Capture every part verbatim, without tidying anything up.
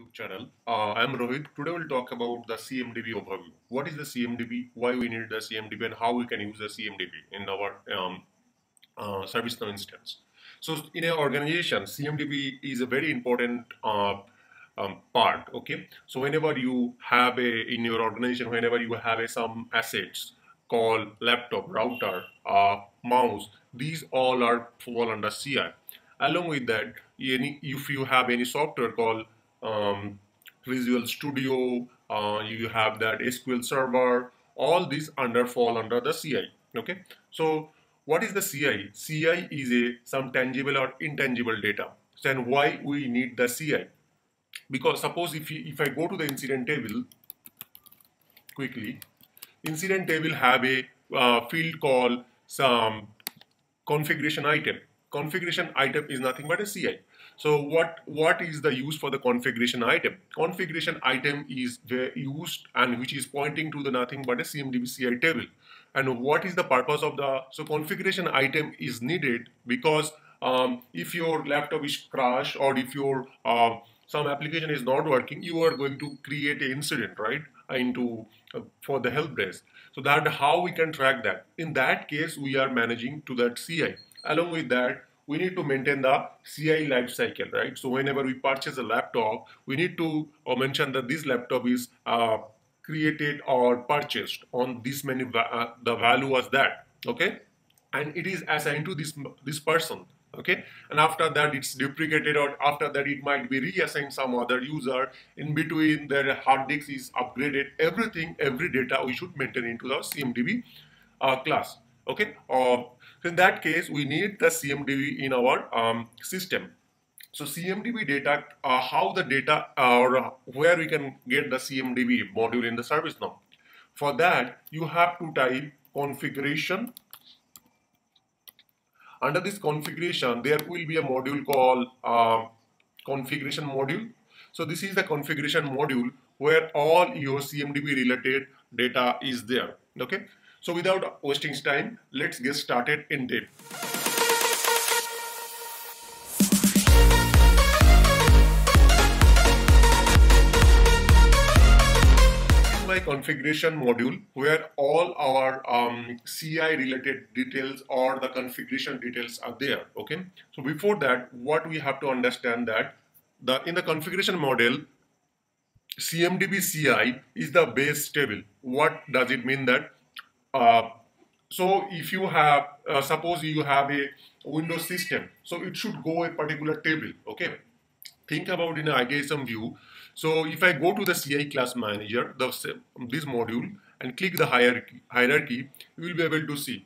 YouTube channel. Uh, I'm Rohit. Today we'll talk about the C M D B overview. What is the C M D B? Why we need the C M D B and how we can use the C M D B in our um, uh, ServiceNow instance. So in an organization, C M D B is a very important uh, um, part. Okay. So whenever you have a in your organization, whenever you have a, some assets, call, laptop, router, uh, mouse, these all are fall under C I. Along with that, any, if you have any software called um, Visual Studio, uh, you have that S Q L Server, all these under fall under the C I. Okay, so what is the C I? C I is a some tangible or intangible data. So, and why we need the C I? Because suppose if you, if I go to the incident table quickly, incident table have a uh, field called some configuration item. Configuration item is nothing but a C I. So what, what is the use for the configuration item? Configuration item is used and which is pointing to the nothing but a C M D B C I table. And what is the purpose of the, so configuration item is needed because um, if your laptop is crashed or if your uh, some application is not working, you are going to create an incident, right? Into uh, for the help desk. So that how we can track that. In that case, we are managing to that C I. Along with that, we need to maintain the C I life cycle, right? So whenever we purchase a laptop, we need to mention that this laptop is uh, created or purchased on this many, uh, the value was that, okay? And it is assigned to this, this person, okay? And after that, it's deprecated, or after that, it might be reassigned some other user. In between, their hard disk is upgraded. Everything, every data we should maintain into the C M D B uh, class. Okay, uh, in that case, we need the C M D B in our um, system. So C M D B data, uh, how the data uh, or where we can get the C M D B module in the ServiceNow. For that, you have to type configuration. Under this configuration, there will be a module called uh, configuration module. So this is the configuration module where all your C M D B related data is there. Okay. So without wasting time, let's get started in depth. This is my configuration module where all our um, C I related details or the configuration details are there. Okay. So before that, what we have to understand that the in the configuration model, C M D B C I is the base table. What does it mean that? Uh, so if you have, uh, suppose you have a Windows system, so it should go a particular table, okay? Think about in an I G S M view. So if I go to the C I class manager, the, this module, and click the hierarchy, hierarchy, you will be able to see.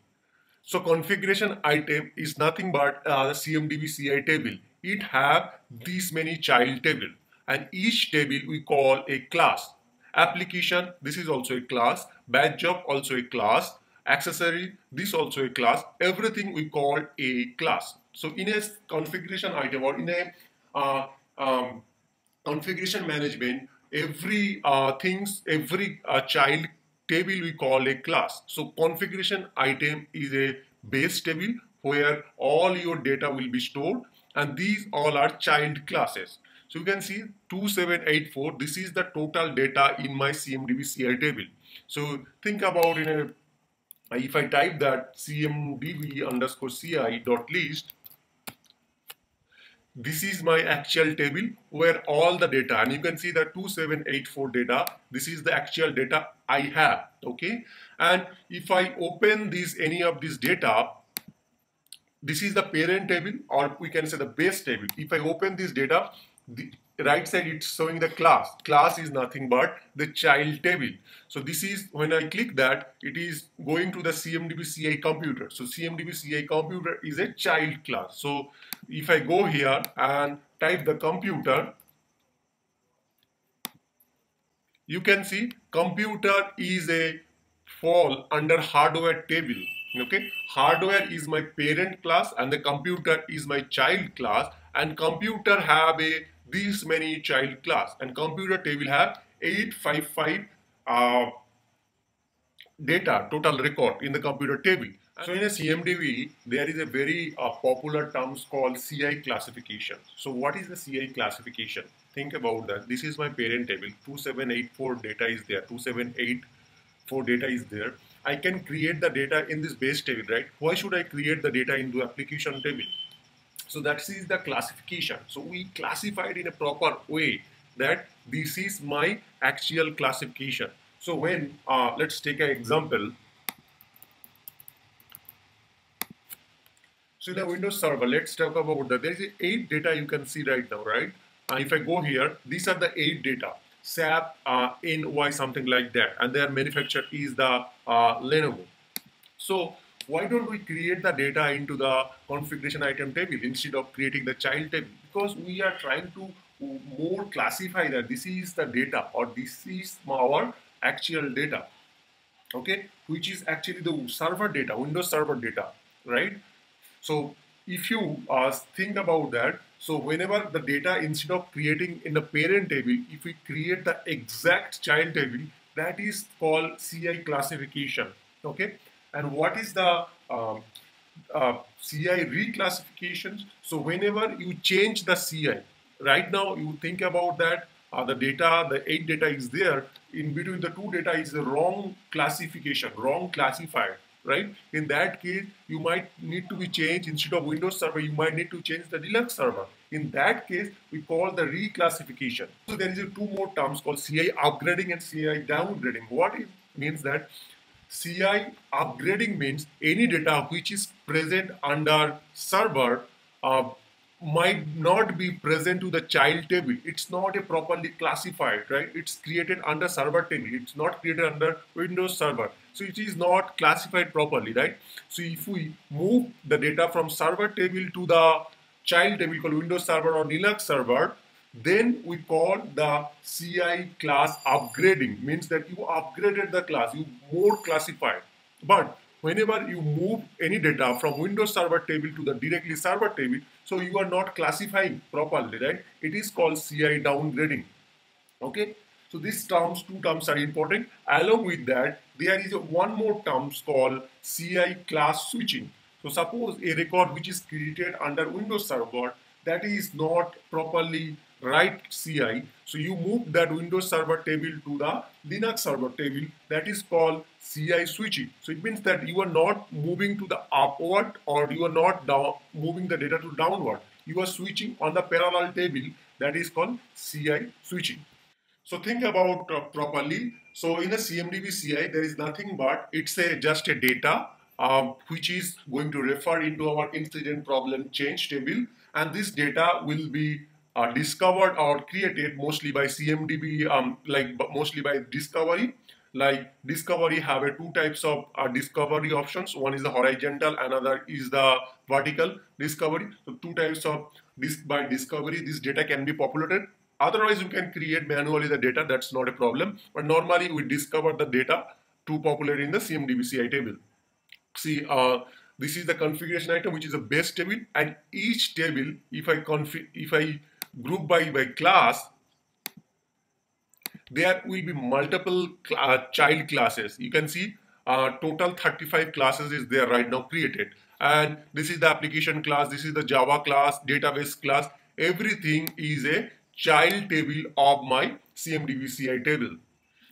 So configuration item is nothing but uh, the C M D B C I table. It have these many child table, and each table we call a class. Application, this is also a class. Batch job, also a class. Accessory, this also a class. Everything we call a class. So in a configuration item or in a uh, um, configuration management, every uh, things, every uh, child table we call a class. So configuration item is a base table where all your data will be stored, and these all are child classes. So you can see two seven eight four, this is the total data in my C M D B C I table. So think about in a, if I type that C M D B underscore C I dot list, this is my actual table where all the data, and you can see that two seven eight four data, this is the actual data I have, okay? And if I open this, any of this data, this is the parent table, or we can say the base table. If I open this data, the right side it's showing the class. Class is nothing but the child table. So this is, when I click that, it is going to the C M D B C I computer. So C M D B C I computer is a child class. So if I go here and type the computer, you can see computer is a fall under hardware table. Okay, hardware is my parent class and the computer is my child class, and computer have a these many child class, and computer table have eight five five uh, data total record in the computer table. So in a C M D B, there is a very uh, popular terms called C I classification. So what is the C I classification? Think about that. This is my parent table. two seven eight four data is there. two seven eight four data is there. I can create the data in this base table, right? Why should I create the data in the application table? So that is the classification. So we classified in a proper way that this is my actual classification. So when, uh, let's take an example. So in a Windows server, let's talk about that. There is eight data you can see right now, right? Uh, if I go here, these are the eight data. SAP, uh, N Y, something like that, and their manufacturer is the uh, Lenovo. So why don't we create the data into the configuration item table instead of creating the child table? Because we are trying to more classify that this is the data or this is our actual data, okay, which is actually the server data, Windows server data, right? So if you uh, think about that, so whenever the data, instead of creating in the parent table, if we create the exact child table, that is called C I classification, okay? And what is the um, uh, C I reclassifications? So whenever you change the C I, right now you think about that, uh, the data, the eight data is there, in between the two data is the wrong classification, wrong classifier. Right? In that case, you might need to be changed. Instead of Windows server, you might need to change the Linux server. In that case, we call the reclassification. So there is a two more terms called C I upgrading and C I downgrading. What it means that C I upgrading means any data which is present under server uh, might not be present to the child table. It's not a properly classified, right? It's created under server table. It's not created under Windows server. So it is not classified properly, right? So if we move the data from server table to the child table called Windows server or Linux server, then we call the C I class upgrading. Means that you upgraded the class, you more classified. But whenever you move any data from Windows server table to the directly server table, so you are not classifying properly, right? It is called C I downgrading, okay? So these terms, two terms are important. Along with that, there is a one more term called C I class switching. So suppose a record which is created under Windows server, that is not properly right C I. So you move that Windows server table to the Linux server table, that is called C I switching. So it means that you are not moving to the upward or you are not down, moving the data to downward. You are switching on the parallel table, that is called C I switching. So think about uh, properly. So in a C M D B C I, there is nothing but it's a just a data um, which is going to refer into our incident problem change table, and this data will be uh, discovered or created mostly by C M D B, um, like mostly by discovery. Like discovery have a two types of uh, discovery options. One is the horizontal, another is the vertical discovery. So two types of this by discovery, this data can be populated. Otherwise, you can create manually the data, that's not a problem. But normally, we discover the data to populate in the C M D B C I table. See, uh, this is the configuration item, which is a base table. And each table, if I config, if I group by, by class, there will be multiple cl uh, child classes. You can see uh, total thirty-five classes is there right now created. And this is the application class, this is the Java class, database class. Everything is a child table of my C M D B C I table.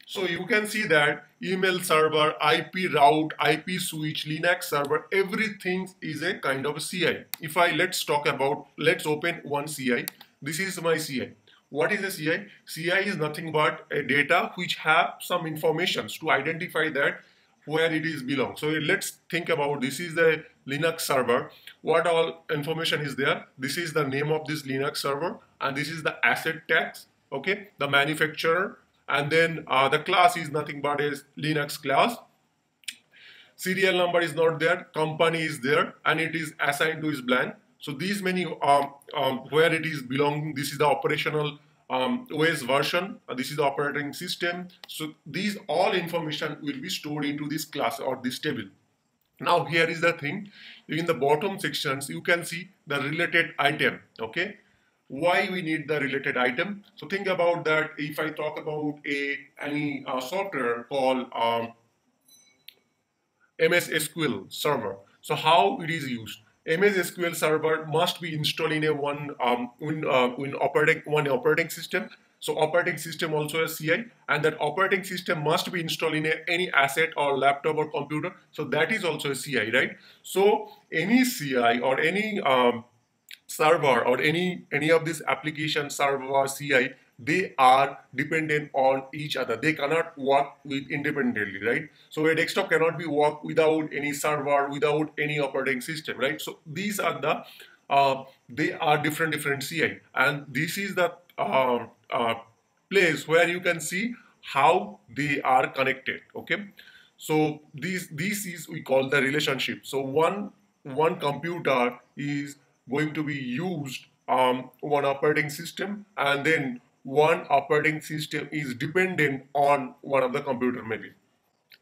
So you can see that email server, I P route, I P switch, Linux server, everything is a kind of a C I. If I, let's talk about, let's open one C I. This is my C I. What is a C I? C I is nothing but a data which have some informations to identify that where it is belong. So let's think about this is the Linux server. What all information is there? This is the name of this Linux server, and this is the asset tags, okay, the manufacturer, and then uh, the class is nothing but a Linux class. Serial number is not there, company is there, and it is assigned to is blank. So these many um, um, where it is belonging. This is the operational um, O S version, uh, this is the operating system. So these all information will be stored into this class or this table. Now here is the thing, in the bottom sections you can see the related item, okay. Why we need the related item? So think about that. If I talk about a any uh, software called um, M S S Q L Server, so how it is used? M S S Q L Server must be installed in a one um, in, uh, in operating one operating system. So operating system also has C I, and that operating system must be installed in a, any asset or laptop or computer. So that is also a C I, right? So any C I or any um, server or any any of these application server or C I, they are dependent on each other. They cannot work with independently, right? So a desktop cannot be worked without any server, without any operating system, right? So these are the, uh, they are different, different C I. And this is the uh, uh, place where you can see how they are connected, okay? So these, this is, we call the relationship. So one, one computer is going to be used, um, one operating system, and then one operating system is dependent on one of the computer maybe.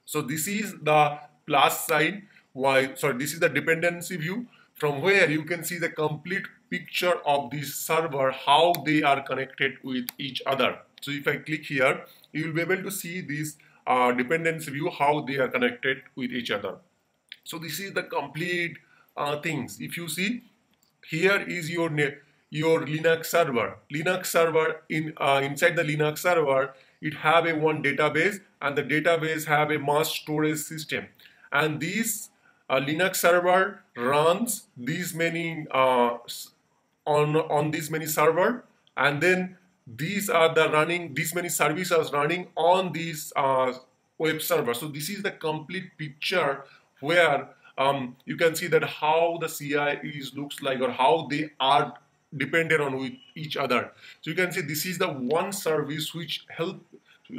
So this is the plus sign, why, sorry, this is the dependency view, from where you can see the complete picture of this server, how they are connected with each other. So if I click here, you will be able to see this uh, dependency view, how they are connected with each other. So this is the complete uh, things. If you see, here is your name, your Linux server. Linux server, in uh, inside the Linux server, it have a one database, and the database have a mass storage system. And this uh, Linux server runs these many uh, on on these many server, and then these are the running these many services running on these uh, web server. So this is the complete picture where um, you can see that how the C I is looks like, or how they are dependent on with each other. So you can see this is the one service which help,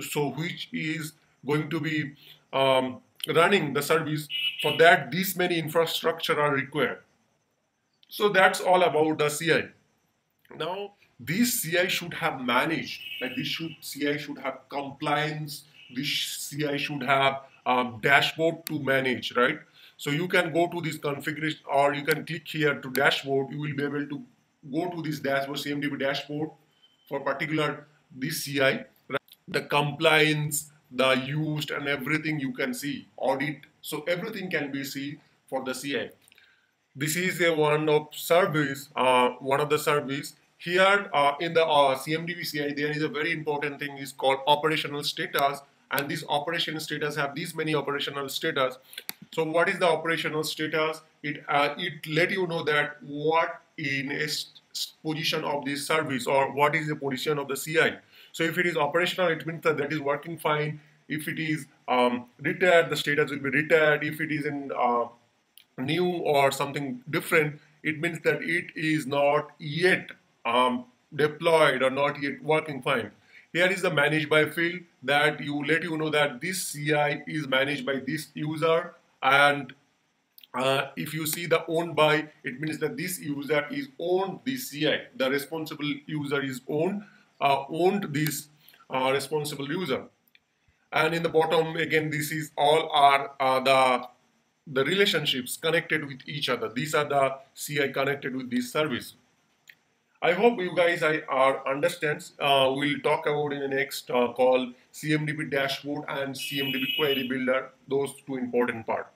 so which is going to be um, running the service. For that, these many infrastructure are required. So that's all about the C I. Now this C I should have managed, like this should C I should have compliance. This C I should have um, dashboard to manage, right? So you can go to this configuration, or you can click here to dashboard. You will be able to go to this dashboard, C M D B dashboard for particular this C I, right? The compliance, the used, and everything you can see, audit. So everything can be seen for the C I. This is a one of service, uh, one of the service. Here uh, in the uh, C M D B C I, there is a very important thing is called operational status, and this operational status have these many operational status. So what is the operational status? It uh, it let you know that what in a position of this service, or what is the position of the C I. So if it is operational, it means that that is working fine. If it is um, retired, the status will be retired. If it is in uh, new or something different, it means that it is not yet um, deployed or not yet working fine. Here is the managed by field, that you let you know that this C I is managed by this user, and Uh, if you see the owned by, it means that this user is owned this C I. The responsible user is owned, uh, owned this uh, responsible user. And in the bottom again, this is all are uh, the the relationships connected with each other. These are the C I connected with this service. I hope you guys I are understands. Uh, we'll talk about in the next uh, call C M D B dashboard and C M D B query builder. Those two important parts.